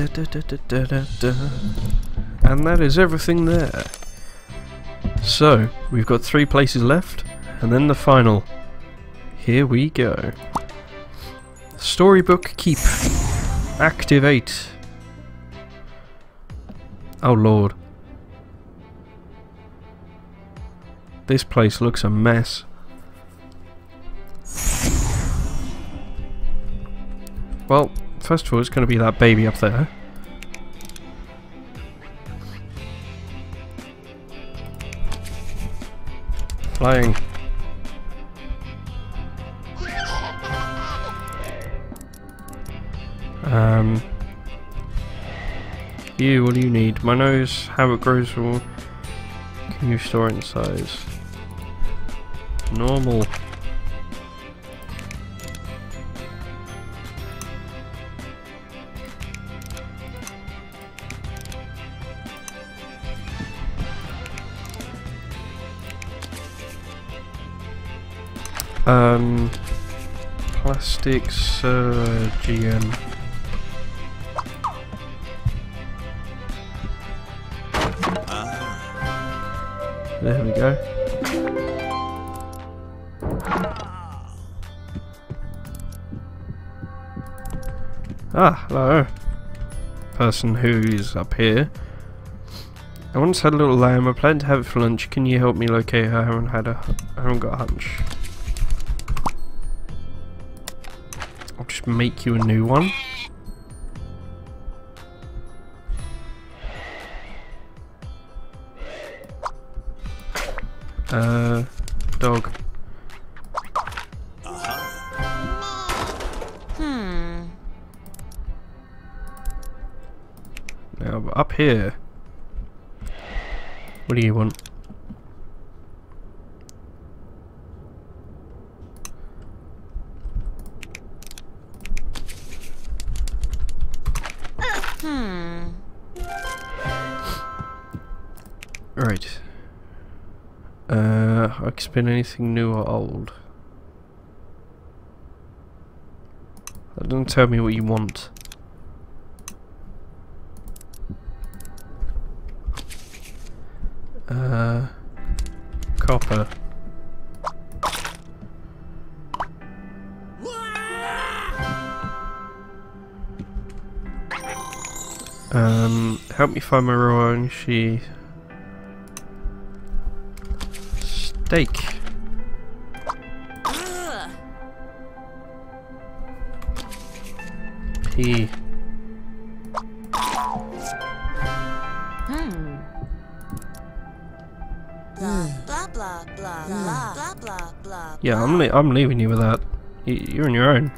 And that is everything there. So, we've got 3 places left, and then the final. Here we go. Storybook Keep. Activate. Oh lord. This place looks a mess. Well, first of all, it's going to be that baby up there. Flying. You, what do you need? My nose, how it grows, or can you store it in size? Normal. Plastic surgeon. There we go. Ah, hello. Person who's up here. I once had a little lamb. I planned to have it for lunch. Can you help me locate her? I haven't got a hunch. I'll just make you a new one. Dog. Now, but up here. What do you want? Right. I can spin anything new or old. That doesn't tell me what you want. Copper. Help me find my raw and she... Steak. Pea. Yeah, I'm leaving you with that. You're on your own.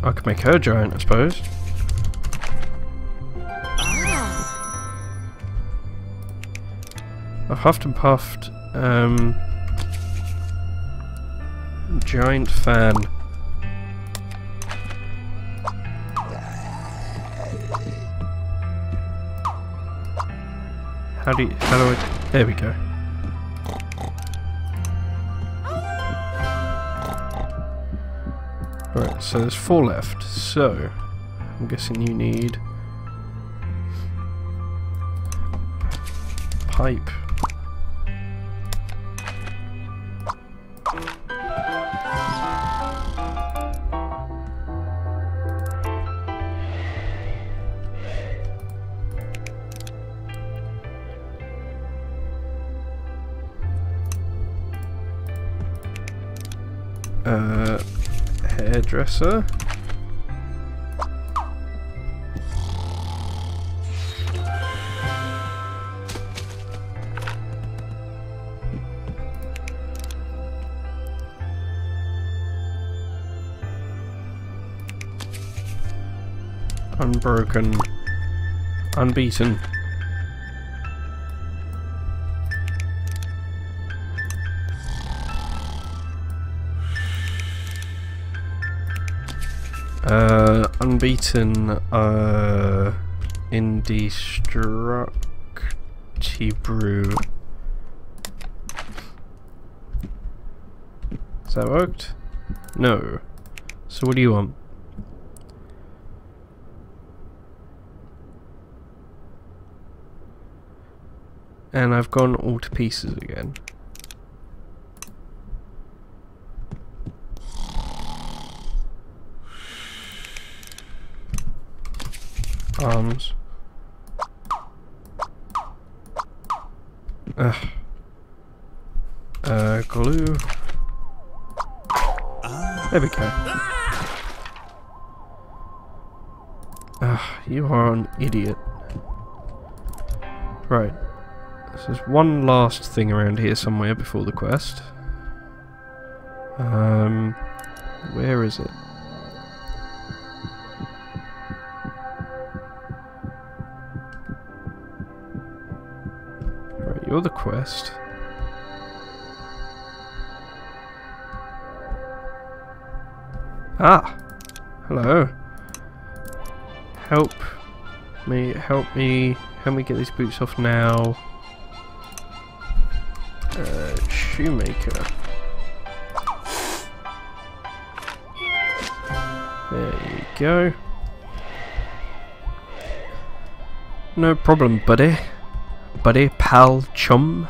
I could make her giant, I suppose. I've huffed and puffed. Giant fan. How do I... There we go. Right, so there's 4 left, so I'm guessing you need pipe. Hairdresser. Unbroken. Unbeaten. Unbeaten, Indestructibrew. Has that worked? No. So what do you want? And I've gone all to pieces again. Arms. Ugh. Glue. There we go. You are an idiot. Right. So there's one last thing around here somewhere before the quest. Where is it? Right, you're the quest. Ah! Hello. Help me, help me, help me get these boots off now. Shoemaker. There you go. No problem, buddy. Buddy, pal, chum.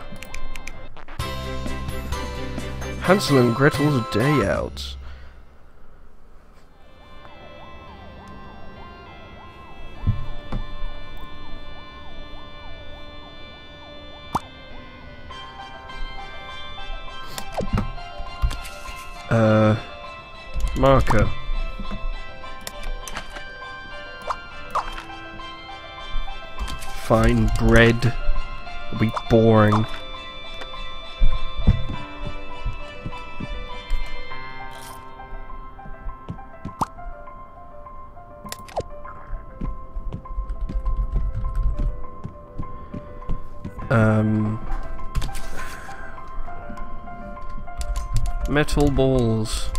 Hansel and Gretel's Day Out. Marker. Fine bread. It'll be boring. Metal balls.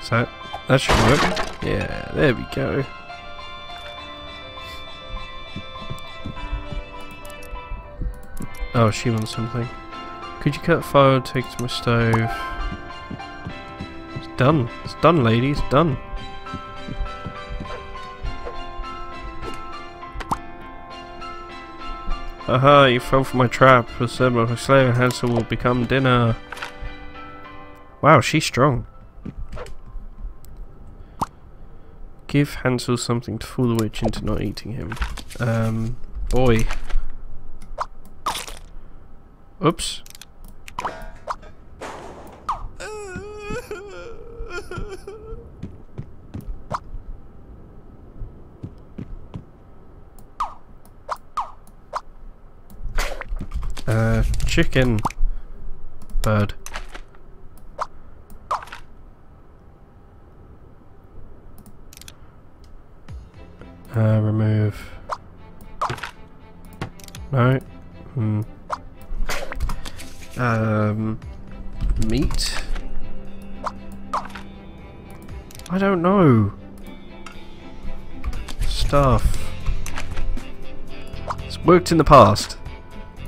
So that should work. Yeah, there we go. Oh, she wants something. Could you cut fire, take it to my stove? It's done. It's done, lady. It's done. Haha, you fell for my trap. The servant of my slave and Hansel will become dinner. Wow, she's strong. Give Hansel something to fool the witch into not eating him. Boy. Oops. Chicken. Bird. Remove. No. Meat. I don't know. Stuff. It's worked in the past.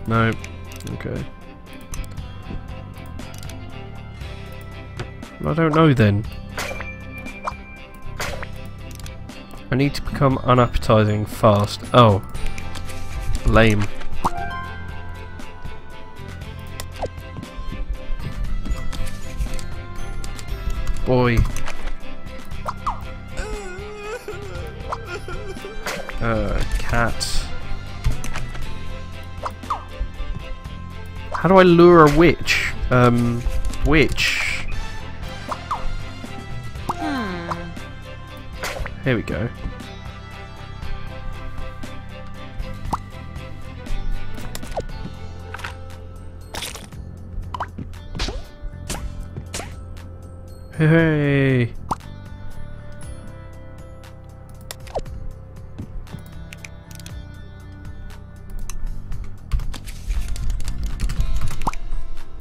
No. Okay. I don't know then. I need to become unappetizing fast. Oh. Lame. Boy. Cat. How do I lure a witch? Witch. There we go. Hey!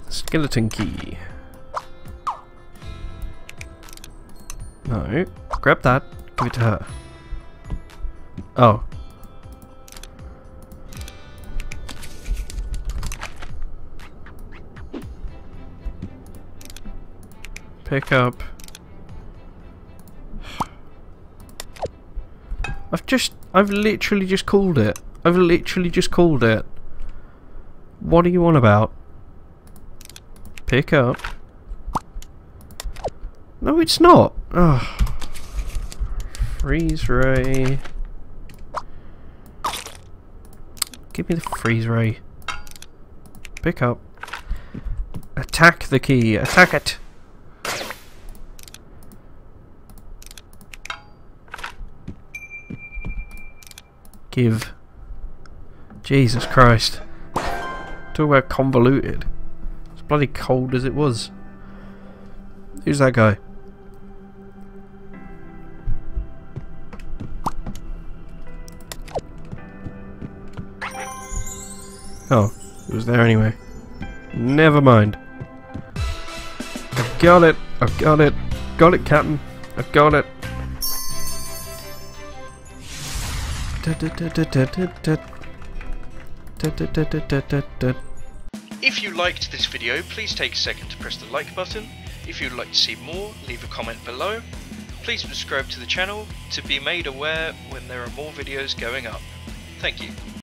Skeleton key. No. Grab that. Give it to her. Oh. Pick up. I've literally just called it. I've literally just called it. What are you on about? Pick up. No, it's not. Ugh. Freeze ray. Give me the freeze ray. Pick up. Attack the key. Attack it. Give. Jesus Christ. Talk about convoluted. It's bloody cold as it was. Who's that guy? Oh, it was there anyway. Never mind. I've got it. I've got it. Got it, Captain. I've got it. If you liked this video, please take a second to press the like button. If you'd like to see more, leave a comment below. Please subscribe to the channel to be made aware when there are more videos going up. Thank you.